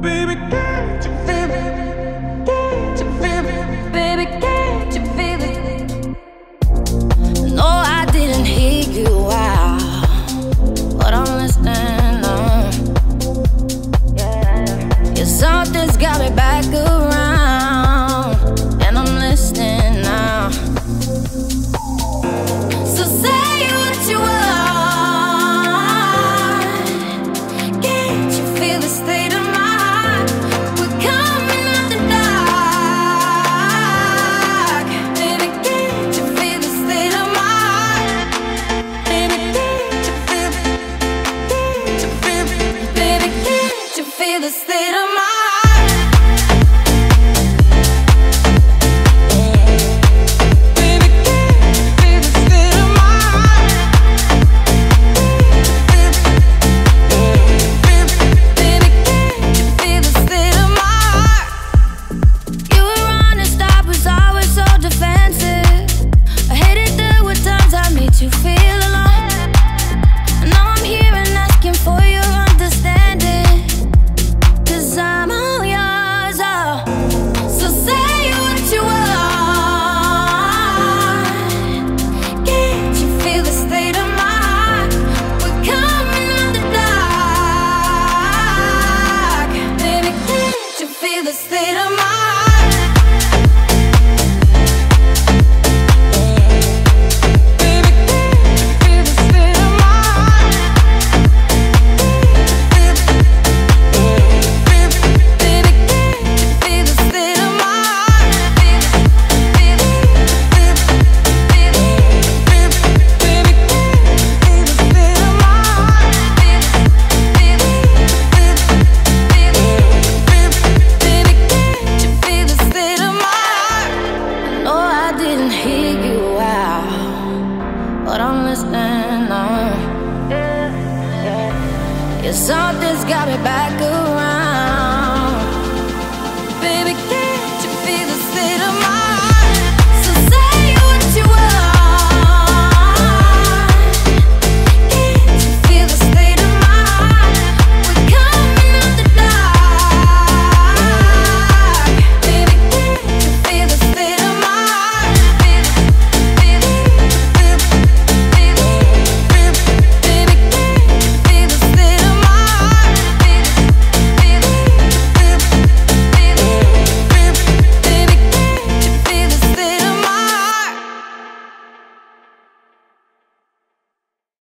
Baby, can't you feel it? Can't you feel it? Baby, can't you feel it? No, I didn't hear you out, but I'm listening now. Yeah, something's got me back around, and I'm listening now. So say what you want. Something's got me back around.